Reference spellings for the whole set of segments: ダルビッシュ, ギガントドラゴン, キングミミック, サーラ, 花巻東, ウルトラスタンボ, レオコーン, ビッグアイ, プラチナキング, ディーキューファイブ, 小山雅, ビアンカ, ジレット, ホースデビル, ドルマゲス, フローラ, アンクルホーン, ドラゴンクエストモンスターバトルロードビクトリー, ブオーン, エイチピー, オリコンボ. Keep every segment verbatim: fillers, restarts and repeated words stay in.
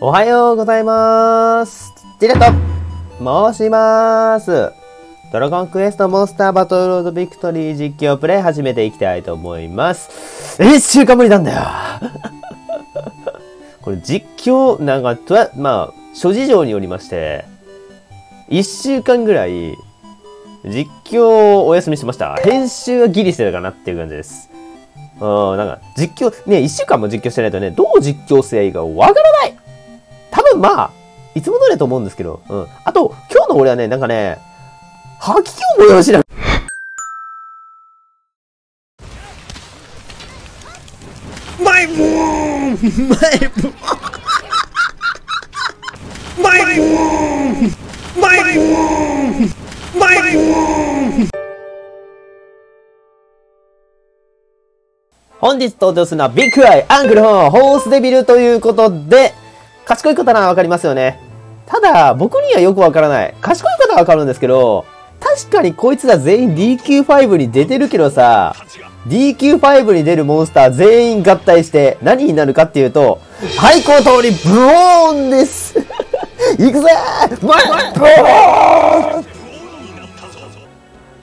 おはようございます。ジレット申します。ドラゴンクエストモンスターバトルロードビクトリー実況プレイ始めていきたいと思います。え、いっしゅうかんぶりなんだよこれ実況、なんか、とは、まあ、諸事情によりまして、いっしゅうかんぐらい、実況をお休みしてました。編集はギリしてたかなっていう感じです。うん、なんか、実況、ね、いっしゅうかんも実況してないとね、どう実況すればいいかわからない！多分まあ、いつも通りだと思うんですけど、うん。あと、今日の俺はね、なんかね、吐き気を催しな。マイボーンマイボーンマイボーンマイボーンマイボーン。本日登場するのはビッグアイ、アンクルホーン、ホースデビルということで、賢い方ならわかりますよね。ただ、僕にはよくわからない。賢い方はわかるんですけど、確かにこいつら全員 ディーキューファイブ に出てるけどさ、ディーキューファイブ に出るモンスター全員合体して何になるかっていうと、廃校通りブオーンですいくぜーマイブオーン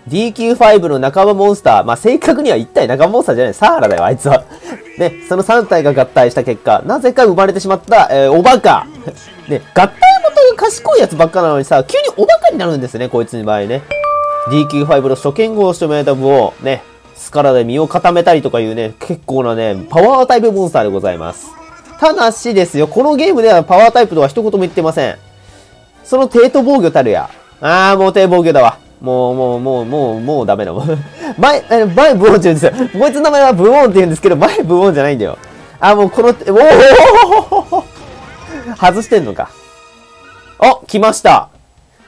ディーキューファイブ の仲間モンスター。まあ、正確には一体仲間モンスターじゃない。サーラだよ、あいつは。ね、そのさんたいが合体した結果、なぜか生まれてしまった、えー、おバカ。ね、合体元が賢いやつばっかなのにさ、急におバカになるんですね、こいつの場合ね。ディーキューファイブ の初見号をしてもらえた部を、ね、スカラで身を固めたりとかいうね、結構なね、パワータイプモンスターでございます。ただしですよ、このゲームではパワータイプとは一言も言ってません。その帝都防御たるや。あー、もう帝防御だわ。もう、もう、もう、もう、もうダメだ。前、え、前ブオーンって言うんですよ。こいつの名前はブオーンって言うんですけど、前ブオーンじゃないんだよ。あ、もうこの、おお外してんのか。あ、来ました。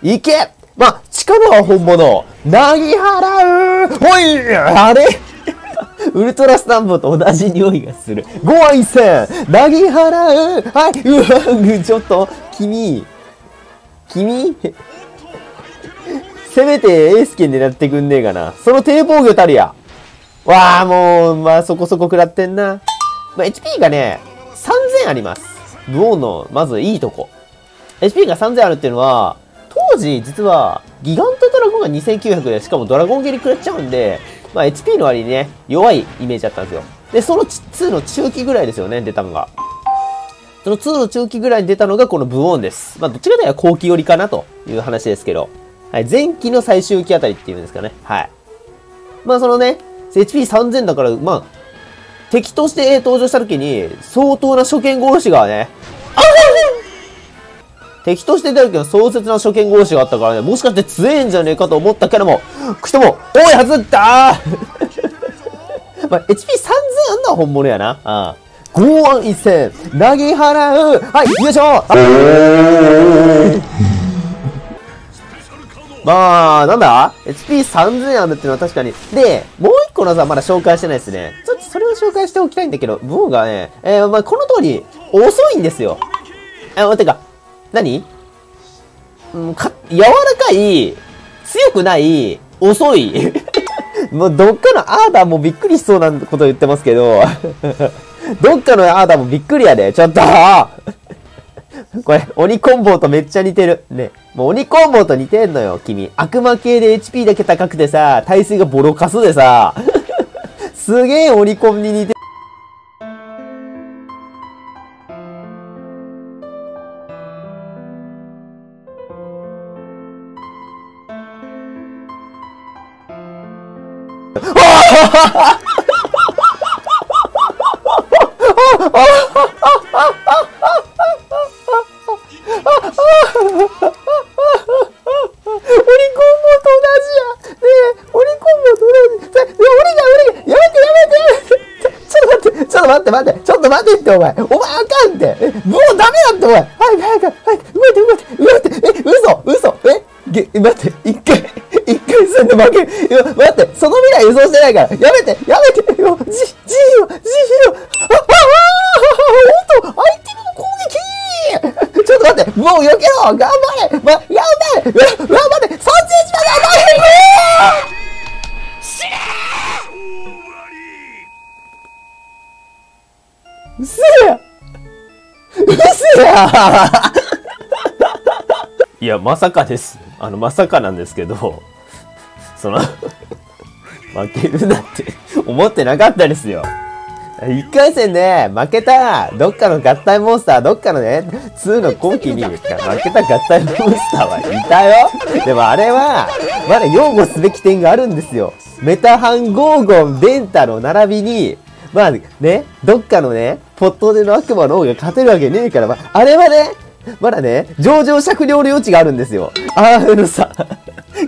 いけまあ、力は本物。なぎ払うほいあれウルトラスタンボと同じ匂いがする。ごあいせんなぎ払うはいうわちょっと、君。君せめてエース剣狙ってくんねえかな。その低防御たるや。わあ、もう、まあそこそこ食らってんな。まあ、エイチピー がね、さんぜんあります。ブオーンの、まずいいとこ。エイチピー がさんぜんあるっていうのは、当時、実は、ギガントドラゴンがにせんきゅうひゃくで、しかもドラゴン蹴り食らっちゃうんで、まあ、エイチピー の割にね、弱いイメージだったんですよ。で、そのにの中期ぐらいですよね、出たのが。そのにの中期ぐらいに出たのが、このブオーンです。まあ、どっちかというと後期寄りかなという話ですけど。はい、前期の最終期あたりっていうんですかね。はい。まあそのね、エイチピーさんぜん だから、まあ、敵として登場した時に、相当な初見殺しがね、あ敵として出た時の壮絶な初見殺しがあったからね、もしかして強えんじゃねえかと思ったけども、くしても、多いはずだーまあ エイチピーさんぜん あんな本物やな。ああご案一戦、なぎ払うはい、よいしょまあ、なんだ エイチピーさんぜん あるっていうのは確かに。で、もう一個の技はまだ紹介してないですね。ちょっとそれを紹介しておきたいんだけど、ブオがね、えー、まあ、この通り、遅いんですよ。あ、てか、何うん、か、柔らかい、強くない、遅い。もう、どっかのアーダーもびっくりしそうなこと言ってますけど、どっかのアーダーもびっくりやで、ちょっとこれ、鬼コンボとめっちゃ似てる。ね。もう鬼コンボと似てんのよ、君。悪魔系で エイチピー だけ高くてさ、耐性がボロカスでさ、すげえ鬼コンに似てる。あ待って、ちょっと待ってって、お前。お前、あかんって。もうダメだって、お前。はい、早く、早く、待って、待って、待って、え、嘘、嘘、えげ、待って、一回、一回すんで負ける。いや、待って、その未来予想してないから。やめて、やめて、よ、じ、じいよ、じいよ。あ、あ、あ、おっと、相手の攻撃ちょっと待って、もう避けろ頑張れま、頑張れ頑張れ !さんセンチ まで頑張れうせえ嘘やいや、まさかです。あの、まさかなんですけど、その、負けるなんて思ってなかったですよ。いっかい戦で負けた、どっかの合体モンスター、どっかのね、にの今期に負けた合体モンスターはいたよ。でもあれは、まだ擁護すべき点があるんですよ。メタハン、ゴーゴン、デンタの並びに、まあね、どっかのね、ポットでの悪魔の王が勝てるわけねえから、まあ、あれはね、まだね、上場酌量の余地があるんですよ。あー、あのさ、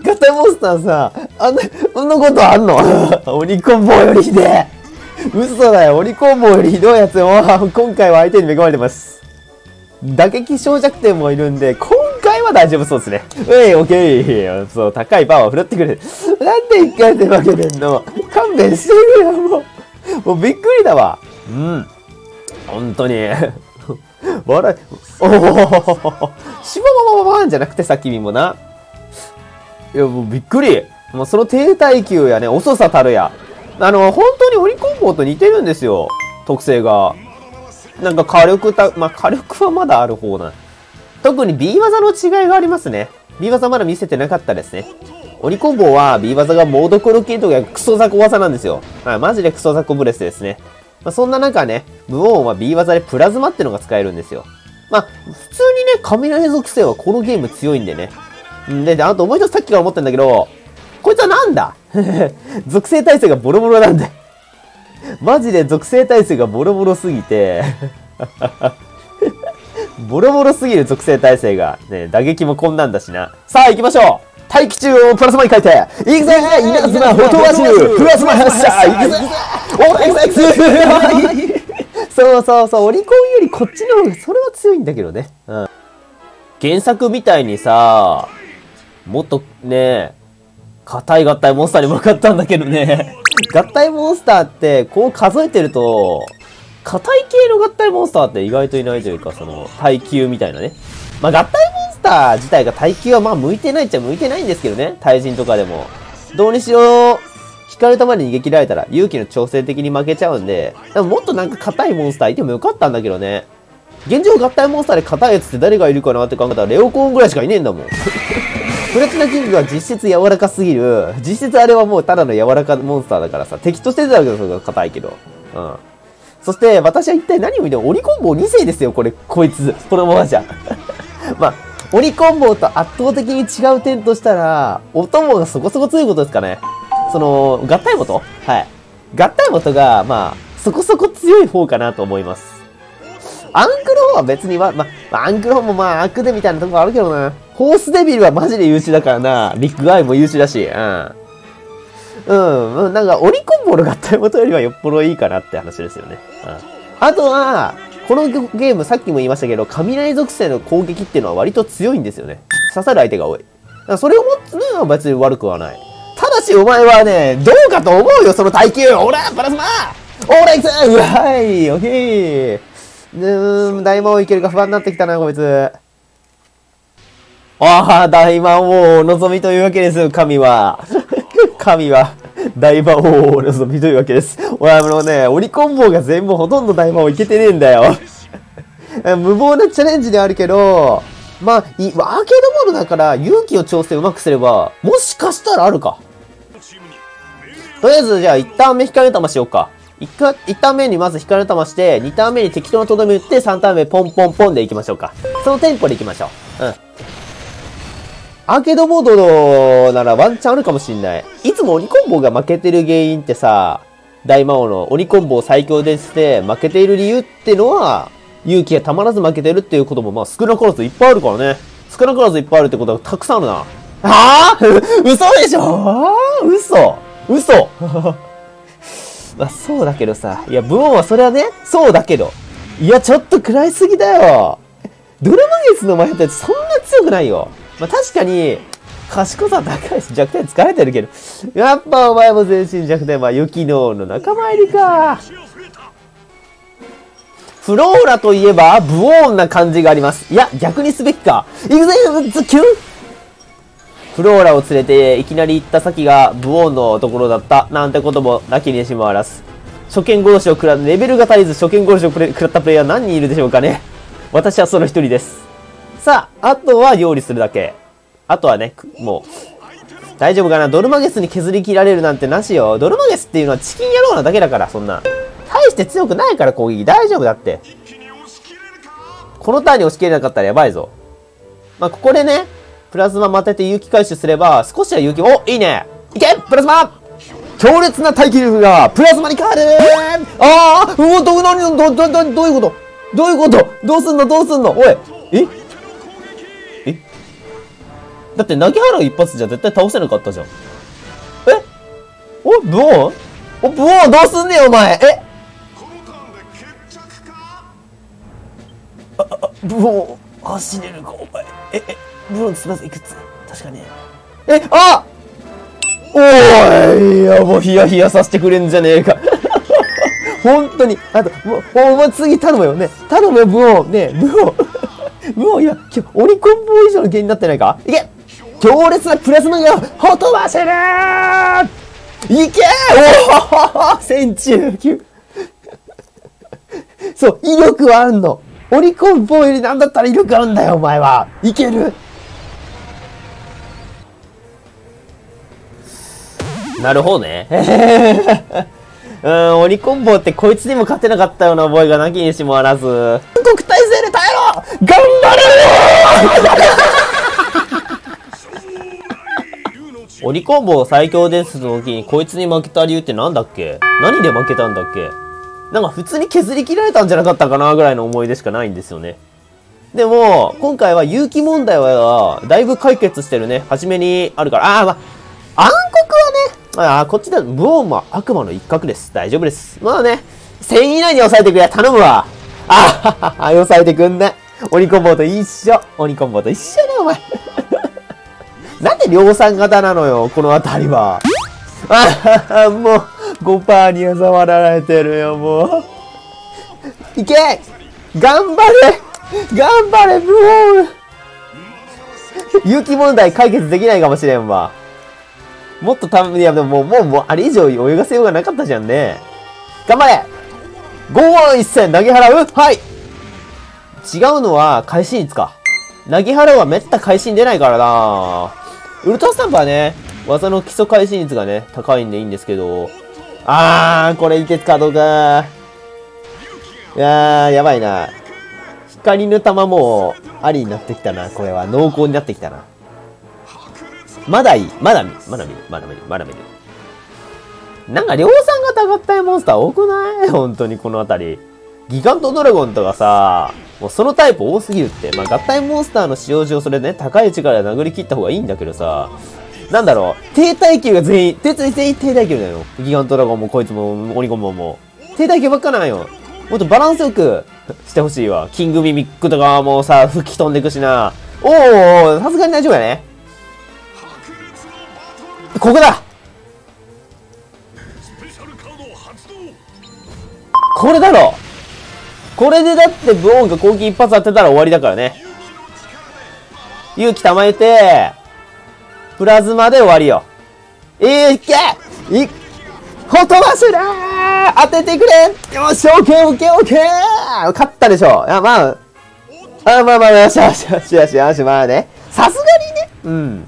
合体モンスターさ、あんな、あんなことあんのオニコンボよりひでえ。嘘だよ、オニコンボよりひどいやつも、今回は相手に恵まれてます。打撃小弱点もいるんで、今回は大丈夫そうですね。うい、オッケー。そう、高いパワーを振るってくれる。なんで一回で負けてんの、勘弁してくれよ、もう。もうびっくりだわ。うん。本当に。笑い、おおしばばばばばんじゃなくてさ、君もな。いや、もうびっくり。もうその低耐久やね、遅さたるや。あの、本当にオリコンボと似てるんですよ。特性が。なんか火力た、まあ、火力はまだある方な。特に B 技の違いがありますね。B 技まだ見せてなかったですね。オリコンボは B 技がモードクロキンとかクソザコ技なんですよ。はい、マジでクソザコブレスですね。まあ、そんな中ね、無音は B 技でプラズマってのが使えるんですよ。まあ、普通にね、雷属性はこのゲーム強いんでね。んで、あともう一つさっきから思ったんだけど、こいつはなんだ属性耐性がボロボロなんだマジで属性耐性がボロボロすぎて、ボロボロすぎる属性耐性が、ね、打撃もこんなんだしな。さあ行きましょう、大気中をプラスマに書いていくぜ、稲妻ほとばしプラスマ発射いくぜオーエックス そうそうそう、オリコンよりこっちの方がそれは強いんだけどね。うん、原作みたいにさ、もっとね、硬い合体モンスターに向かったんだけどね合体モンスターってこう数えてると、硬い系の合体モンスターって意外といないというか、その耐久みたいなね。まあ、合体モンスター自体が耐久はまあ向いてないっちゃ向いてないんですけどね。対人とかでもどうにしろ光る玉に逃げ切られたら勇気の調整的に負けちゃうんで、でももっとなんか硬いモンスターいてもよかったんだけどね。現状合体モンスターで硬いやつって誰がいるかなって考えたらレオコーンぐらいしかいねえんだもんプラチナキングは実質柔らかすぎる。実質あれはもうただの柔らかモンスターだからさ、敵として出たわけだから硬いけど。うん。そして私は一体何を見てもオリコンボに世ですよ、これ、こいつ。このままじゃ。まあ、オリコンボと圧倒的に違う点としたら、お供がそこそこ強いことですかね。その、合体元はい。合体元が、まあ、そこそこ強い方かなと思います。アンクローは別には、ま、アンクローもまあ、アクデみたいなとこあるけどな。ホースデビルはマジで優秀だからな。ビッグアイも優秀だし、うん。うん、なんか、オリコンボールが合体元よりはよっぽどいいかなって話ですよね。うん。あとは、このゲームさっきも言いましたけど、雷属性の攻撃っていうのは割と強いんですよね。刺さる相手が多い。だからそれを持つのは別に悪くはない。ただし、お前はね、どうかと思うよ、その耐久。オラプラズマオーライクスうわいオッケーうーん、大魔王いけるか不安になってきたな、こいつ。ああ、大魔王お望みというわけですよ、神は。神は、大魔王お望みというわけです。俺はもうね、オリコンボが全部ほとんど大魔王いけてねえんだよ。無謀なチャレンジであるけど、まあ、アーケードモードだから勇気を調整うまくすれば、もしかしたらあるか。とりあえず、じゃあ一旦目光玉しようか。いちターン目にまず光の玉して、にターン目に適当なとどめ打って、さんターン目ポンポンポンでいきましょうか。そのテンポでいきましょう。うん。アーケードモードならワンチャンあるかもしんない。いつも鬼コンボが負けてる原因ってさ、大魔王の鬼コンボを最強でして負けている理由ってのは、勇気がたまらず負けてるっていうこともまあ少なからずいっぱいあるからね。少なからずいっぱいあるってことはたくさんあるな。ああ嘘でしょああ嘘嘘まあそうだけどさ。いや、ブオンはそれはね、そうだけど。いや、ちょっと食らいすぎだよ。ドルマゲスの前だってそんな強くないよ。まあ確かに、賢さ高いし弱点疲れてるけど。やっぱお前も全身弱点は雪の王の仲間入りか。フローラといえば、ブオンな感じがあります。いや、逆にすべきか。いくぜ、ズキュンフローラを連れていきなり行った先がブオーンのところだったなんてこともなきにしもあらず。初見殺しを食らう、レベルが足りず初見殺しを食らったプレイヤー何人いるでしょうかね。私はその一人です。さあ、あとは料理するだけ。あとはね、もう、大丈夫かな。ドルマゲスに削り切られるなんてなしよ。ドルマゲスっていうのはチキン野郎なだけだから、そんな。大して強くないから、攻撃。大丈夫だって。このターンに押し切れなかったらやばいぞ。まあ、ここでね、プラズマまてて勇気回収すれば、少しは勇気、お、いいね。いけプラズマ強烈な耐久力が、プラズマに変わるああうお、ど、なに、ど、ど、ど、どういうことどういうことどうすんのどうすんのおいええだって、投げ払う一発じゃ絶対倒せなかったじゃん。えおブオンお、ブオンどうすんねんお前えあ、あ、ブオン走れるかお前え、え、ブオンすみません、いくつ確かに。え、あおーいや、もうヒヤヒヤさせてくれんじゃねえか。本当に、あと、もう、お前次頼むよね。頼むよ、ブオン。ねえ、ブオン。ブオン、今、オリコンボ以上の芸になってないかいけ強烈なプラズマが、ほとばせるいけおお千中級。そう、威力はあんの。オリコンボよりなんだったら威力あるんだよ、お前は。いけるなるほどね。うーん、オリコンボってこいつにも勝てなかったような覚えがなきにしもあらず。韓国体制で耐えろ頑張れーオリコンボ最強ですの時にこいつに負けた理由ってなんだっけ何で負けたんだっけなんか普通に削り切られたんじゃなかったかなぐらいの思い出しかないんですよね。でも、今回は有機問題はだいぶ解決してるね。初めにあるから。あー、まあ、暗黒はね、ああ、こっちで、ブオンは悪魔の一角です。大丈夫です。まあね、せん以内に抑えてくれ。頼むわ。あははは、抑えてくんな。オニコンボと一緒。オニコンボと一緒だ、お前。なんで量産型なのよ、この辺りは。あはは、もう、ごパーセント にあざ笑われてるよ、もう。いけ！頑張れ！頑張れ、ブオン！有機問題解決できないかもしれんわ。もっとたぶん、いやでももう、もう、あれ以上泳がせようがなかったじゃんね。頑張れ !ご 一戦投げ払うはい違うのは、会心率か。投げ払うはめった会心出ないからなウルトラスタンプはね、技の基礎会心率がね、高いんでいいんですけど。あー、これいけつかどうか。いやー、やばいな。光の玉も、ありになってきたな。これは、濃厚になってきたな。まだいい。まだ見る。まだ見る。まだ見る。まだ見る。なんか量産型合体モンスター多くない本当にこの辺り。ギガントドラゴンとかさ、もうそのタイプ多すぎるって。まあ合体モンスターの使用上それね、高い力で殴り切った方がいいんだけどさ、なんだろう、低耐久が全員、全員全員低耐久だよ。ギガントドラゴンもこいつもオニコンボも。低耐久ばっかなんよ。もっとバランスよくしてほしいわ。キングミミックとかもさ、吹き飛んでくしな。おー、さすがに大丈夫やね。ここだこれだろこれでだってブオンが攻撃一発当てたら終わりだからね。勇気たまえて、プラズマで終わりよ。いけいほとばしらー当ててくれよし、オッケーオッケーオッケー勝ったでしょあ、まあ、あ、まあまあ、よしよしよしよしよし、まあね。さすがにね。うん。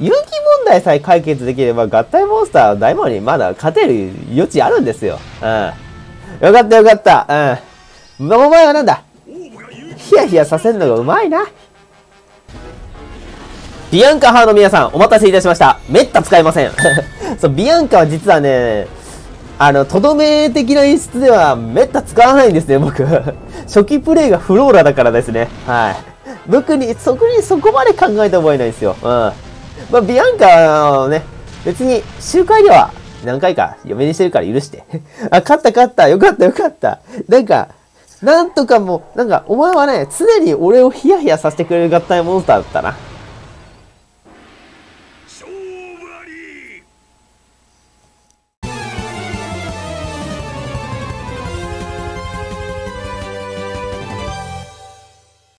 有機問題さえ解決できれば合体モンスター大魔王にまだ勝てる余地あるんですよ。うん。よかったよかった。うん。お前はなんだヒヤヒヤさせるのがうまいな。ビアンカ派の皆さん、お待たせいたしました。めった使いません。そう、ビアンカは実はね、あの、とどめ的な演出ではめった使わないんですね、僕。初期プレイがフローラだからですね。はい。僕に、そこにそこまで考えた覚えないですよ。うん。まあ、ビアンカをね、別に、集会では何回か嫁にしてるから許して。あ、勝った勝った、よかったよかった。なんか、なんとかも、なんか、お前はね、常に俺をヒヤヒヤさせてくれる合体モンスターだったな。